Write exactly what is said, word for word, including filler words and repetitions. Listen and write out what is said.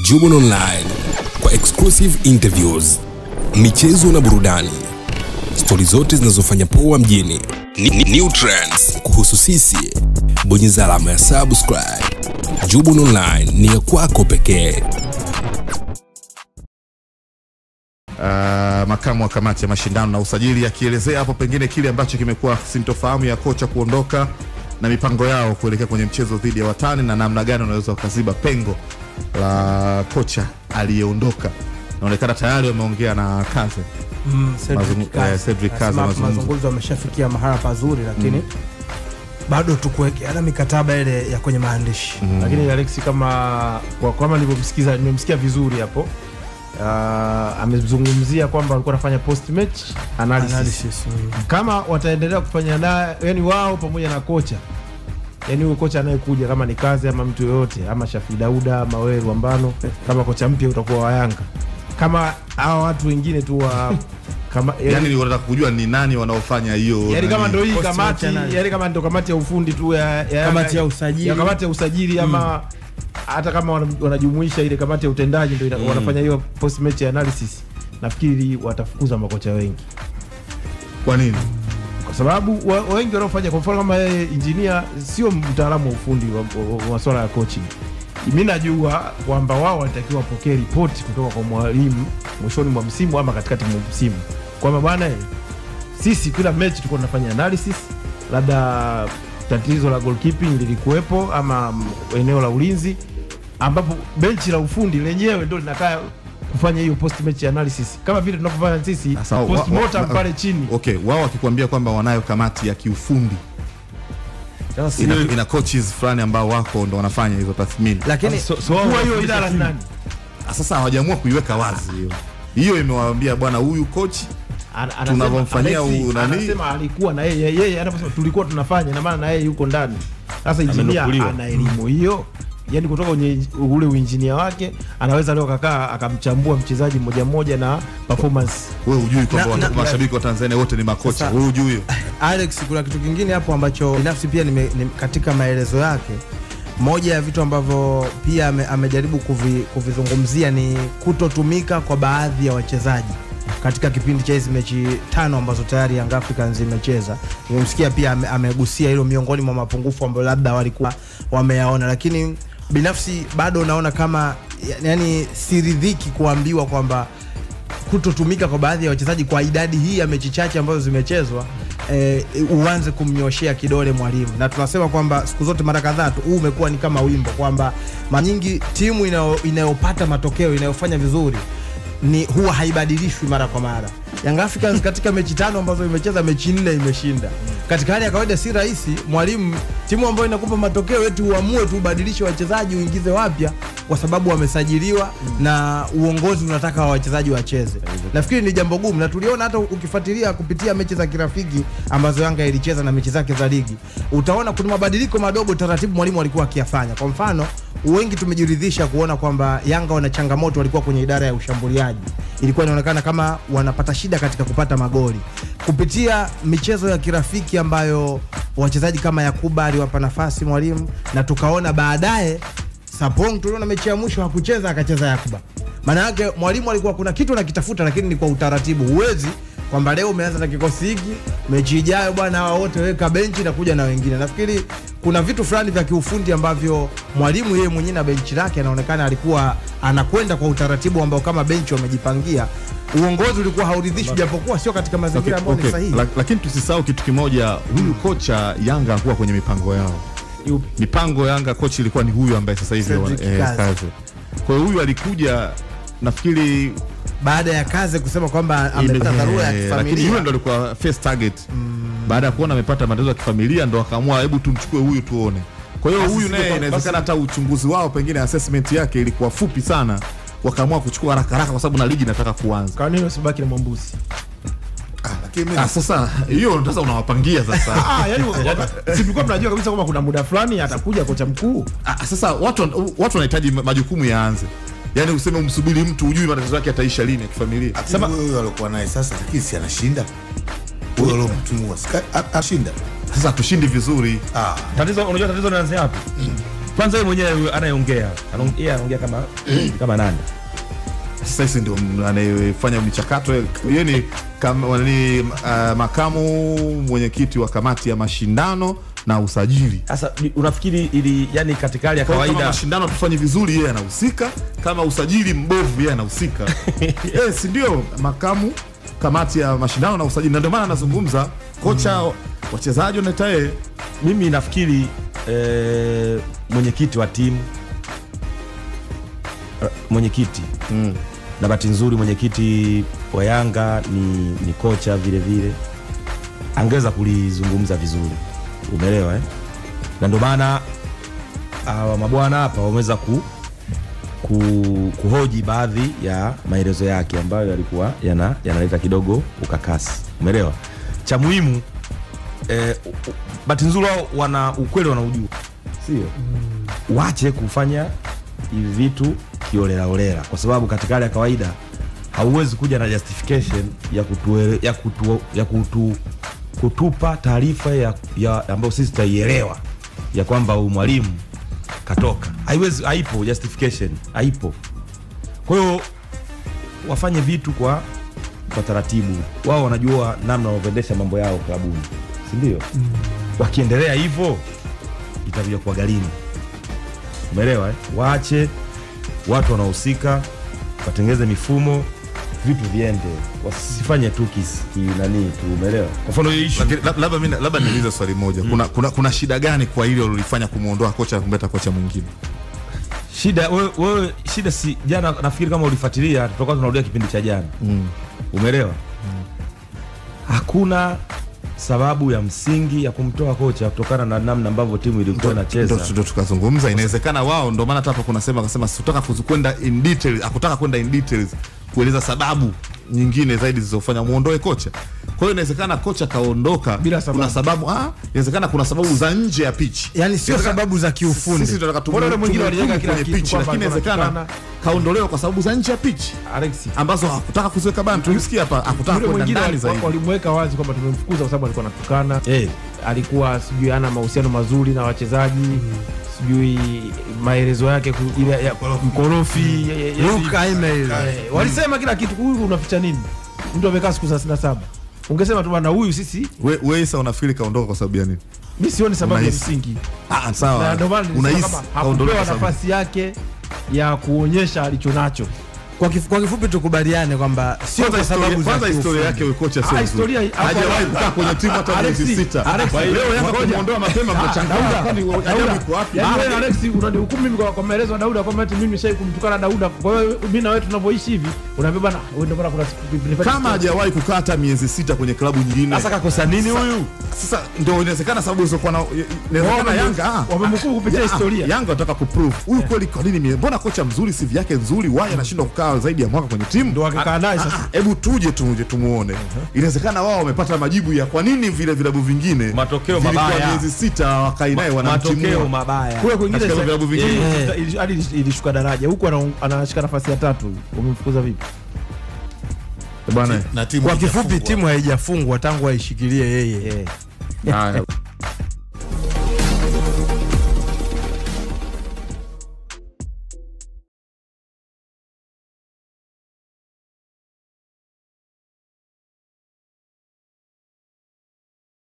Jubon Online kwa exclusive interviews, michezo na burudani, stories zote zinazofanya poa mjini, new trends kuhusu sisi. Bonyeza alama ya subscribe. Jubon Online ni ya kwako pekee. Uh, makamu wa kamati ya mashindano na usajili akielezea hapo pengine kile ambacho kimekuwa sintofahamu ya kocha kuondoka na mipango yao kuelekea kwenye mchezo dhidi ya watani na namna gani unaweza ukaziba pengo la kocha aliyeondoka. Naonekana tayari wameongea na Kaze. Mm, Cedric Kaze mazungumzo yameshafikia mahali pazuri, lakini mm. bado tukuweke ana mikataba ile ya kwenye maandishi. Mm. Lakini Alex kama kwa kama nilipomsikiza nimemsikia vizuri hapo. Uh, amezungumzia kwamba alikuwa anafanya post match analysis, analysis mm. kama wataendelea kufanya naye, yani wao pamoja na kocha, yani huyo kocha anayekuja kama ni Kazi ama mtu yoyote ama Shafii Dauda ama Weru ambano kama kocha mpya utakuwa wa Yanga, kama hao watu wengine tu wa kama yani, yani nilitaka kujua ni nani wanaofanya hiyo, yani kama ndio hii kamati, yani kama ndio kamati ya ufundi tu ya, ya kamati ya usajili ya kamati ya usajili mm. ama hata kama wanajumuisha ile kamati ya utendaji ndio mm. wanafanya hiyo post match analysis, nafikiri watafukuza makocha wengi. Kwa nini? Kwa sababu wa, wengi wanaofanya, kwa mfano kama yeye engineer sio mtaalamu wa ufundi wa masuala ya coaching. Mimi najua kwamba wao walitakiwa wapokee report kutoka kwa mwalimu mwishoni mwa msimu ama katikati mwa msimu, kwamba bwana sisi kila mechi tulikuwa tunafanya analysis, labda tatizo la goalkeeping lilikuwepo ama eneo la ulinzi, ambapo benchi la ufundi lenyewe ndio linakaa kufanya hiyo post match analysis kama vile tunapofanya sisi post mortem pale chini. Okay, wao wakikwambia kwamba wanayo kamati ya kiufundi ina, ina coaches fulani ambao wako ndio wanafanya hizo tathmini, lakini so, so, kwa hiyo idara nani sasa hawajaamua kuiweka wazi hiyo hiyo imewaambia bwana huyu coach tunavomfanyia u nani, anasema alikuwa na yeye yeye anaposema tulikuwa tunafanya, na maana na yeye yuko ndani. Sasa injinia ana elimu hiyo, yani kutoka kwenye ule uinjinia wake anaweza leo kakaa akamchambua mchezaji mmoja mmoja na performance. Wewe hujui kwamba mashabiki wa Tanzania wote ni makocha, wewe hujui. Alex, kuna kitu kingine hapo ambacho binafsi pia nime, nime, katika maelezo yake moja ya vitu ambavyo pia ame, amejaribu kuvizungumzia ni kutotumika kwa baadhi ya wachezaji katika kipindi cha hizo mechi tano ambazo tayari Young Africans imecheza. Nimemsikia pia amegusia hilo miongoni mwa mapungufu ambayo labda walikuwa wameyaona, lakini binafsi bado naona kama yani siridhiki kuambiwa kwamba kutotumika kwa baadhi ya wachezaji kwa idadi hii ya mechi chache ambazo zimechezwa eh, uanze kumnyoshia kidole mwalimu. Na tunasema kwamba siku zote mara kadhaa tu huu umekuwa ni kama wimbo kwamba mara nyingi timu inayopata matokeo inayofanya vizuri ni huwa haibadilishwi mara kwa mara. Young Africans katika mechi tano ambazo imecheza mechi nne imeshinda. Katika hali ya kawaida si rahisi mwalimu timu ambayo inakupa matokeo eti uamue tu ubadilishe wachezaji uingize wapya kwa sababu wamesajiliwa mm. na uongozi unataka wachezaji wacheze. Nafikiri ni jambo gumu, na tuliona hata ukifuatilia kupitia mechi za kirafiki ambazo Yanga ilicheza na mechi zake za ligi, utaona kuna mabadiliko madogo taratibu mwalimu alikuwa akiyafanya. Kwa mfano, wengi tumejiridhisha kuona kwamba Yanga wana changamoto, walikuwa kwenye idara ya ushambuliaji ilikuwa inaonekana kama wanapata shida katika kupata magoli kupitia michezo ya kirafiki ambayo wachezaji kama Yakuba aliwapa nafasi mwalimu, na tukaona baadaye Sabong tuliona mechi ya mwisho hakucheza akacheza Yakuba. Maana yake mwalimu alikuwa kuna kitu anakitafuta, lakini ni kwa utaratibu. Huwezi kwamba leo umeanza na kikosi hiki mechi ijayo bwana hawa wote weka benchi na kuja na wengine. Nafikiri kuna vitu fulani vya kiufundi ambavyo mwalimu yeye mwenyewe na benchi lake anaonekana alikuwa anakwenda kwa utaratibu ambao kama benchi wamejipangia, uongozi ulikuwa hauridhishwi japokuwa sio katika mazingira ambayo okay, okay. ni sahihi. Lakini tusisahau kitu kimoja, huyu kocha Yanga hakuwa kwenye mipango yao. Mipango Yanga coach ilikuwa ni huyu ambaye sasa hivi Kaze. Kwa hiyo huyu alikuja nafikiri baada ya Kaze kusema kwamba amepata dharura ya kifamilia, lakini yule ndo alikuwa first target. Mm. Baada ya kuona amepata matatizo ya kifamilia ndo akaamua hebu tumchukue huyu tuone. Kwa hiyo huyu naye inawezekana hata uchunguzi wao pengine assessment yake ilikuwa fupi sana, wakaamua kuchukua haraka haraka kwa sababu na ligi nataka kuanza. Kwa nini usibaki na mambusi? Ah, sasa hiyo sasa unawapangia sasa. Ah, yani si tulikuwa tunajua kabisa kwamba kuna muda fulani atakuja kocha mkuu. Ah, sasa watu watu wanahitaji majukumu yaanze. Yaani useme umsubiri mtu hujui matatizo yake yataisha lini ya kifamilia. Sema huyo alikuwa naye sasa lakini si anashinda. Huyo leo mtumwa ashinda. Sasa tushindi vizuri. Ah, tatizo unajua tatizo linaanza wapi? Kwanza yeye mwenyewe anayeongea, anaongea anaongea kama kama nani? Sasa hivi ndio anayefanya michakato yeye ni kama ni uh, makamu mwenyekiti wa kamati ya mashindano na usajili. Sasa unafikiri ili yani katika hali ya kawaida kama mashindano tufanye vizuri yeye anahusika, kama usajili mbovu yeye anahusika. Eh, si ndio makamu kamati ya mashindano na usajili, na ndio maana anazungumza kocha mm. wachezaji na tae. Mimi nafikiri e, mwenyekiti wa timu mwenyekiti mm. na bahati nzuri mwenyekiti wa Yanga ni, ni kocha vile vile angeweza kulizungumza vizuri. Umeelewa eh? Na ndio maana hawa mabwana hapa wameweza ku, ku kuhoji baadhi ya maelezo yake ambayo yalikuwa yana yanaleta kidogo ukakasi. Umeelewa? Cha muhimu eh bahati nzuri wana ukweli wanaujua. Sio? Waache kufanya hivi vitu kiolela olela, kwa sababu katika hali ya kawaida hauwezi kuja na justification ya kutuele, ya kutu, ya kutu kutupa taarifa ya, ya ambayo sisi tutaielewa ya kwamba mwalimu katoka. Haiwezi, haipo justification, haipo. Kwa hiyo wafanye vitu kwa kwa taratibu. Wao wanajua namna wanaendesha mambo yao klabuni. Si ndio? Mm. Wakiendelea hivyo itakuja kwa galini. Umeelewa eh? Waache watu wanaohusika watengeze mifumo, vitu viende, wasifanye tu kinani tu. Umeelewa? Kwa mfano hiyo issue, labda mimi labda niliza swali moja. Kuna kuna kuna shida gani kwa ile walilofanya kumuondoa kocha kumbeta kocha mwingine? Shida wewe, shida si jana, nafikiri kama ulifuatilia tutakuwa tunarudia kipindi cha jana. Mm. Umeelewa? Mm. Hakuna sababu ya msingi ya kumtoa kocha kutokana na namna ambavyo timu ilikuwa inacheza. Ndio tukazungumza, inawezekana wao ndio maana hata kunasema akasema sitaka kuzikwenda in details, akutaka kwenda in details kueleza sababu nyingine zaidi zilizofanya muondoe kocha. Kwa hiyo inawezekana kocha kaondoka bila sababu. Kuna sababu ah, inawezekana kuna sababu za nje ya pitch. Yaani sio sababu za kiufundi. Sisi tunataka tuone wale mwingine walijenga kila pitch, lakini inawezekana kaondolewa kwa sababu za nje ya pitch. Alex ambazo hakutaka kuziweka bana. Tulisikia hapa hakutaka kwenda ndani zaidi. Walimweka wazi kwamba tumemfukuza kwa sababu alikuwa anatukana. Eh, alikuwa sijui hana mahusiano mazuri na wachezaji. Sijui maelezo yake ile ya mkorofi. Luka email. Walisema kila kitu. Huyu unaficha nini? Mtu amekaa siku thelathini na saba. Ungesema tu bwana huyu sisi wewe we, sasa unafikiri kaondoka kwa sababu ya nini? Mimi sioni sababu ya msingi. Ah sawa. Unahisi kaondoka kwa nafasi yake ya kuonyesha alichonacho. Kwa kifu, kwa kifupi tukubaliane kwamba sio kwa sababu kwanza historia yake huyo kocha sio. Ah historia hajawahi kukaa kwenye timu hata miezi sita. Kwa hiyo leo yako kuondoa mapema mchanganya kwani Dauda yuko wapi? Wewe Alex unanihukumu mimi kwa maelezo ya Dauda kwamba mimi nimeshai kumtukana Dauda. Kwa hiyo mimi na wewe tunapoishi hivi unaambia bana ndio bora kuna kama hajawahi kukaa hata miezi sita kwenye klabu nyingine. Sasa kakosa nini huyu? Sasa ndio inawezekana sababu hizo kwa na inawezekana Yanga wamemkubu kupitia historia. Yanga wataka kuprove huyu kweli kwa nini mbona kocha mzuri sivi yake nzuri waya anashindwa zaidi ya mwaka kwenye timu ndo akakaa naye. Sasa hebu tuje tuje tumuone. Uh-huh. Inawezekana wao wamepata majibu ya kwa nini vile vilabu vingine matokeo mabaya miezi sita wakai naye wanamtimua matokeo mabaya kule kwingine vilabu vingine hadi yeah. Ilishuka daraja huko anashika nafasi ya tatu. Umemfukuza vipi bwana? Kwa kifupi timu haijafungwa tangu aishikilie yeye.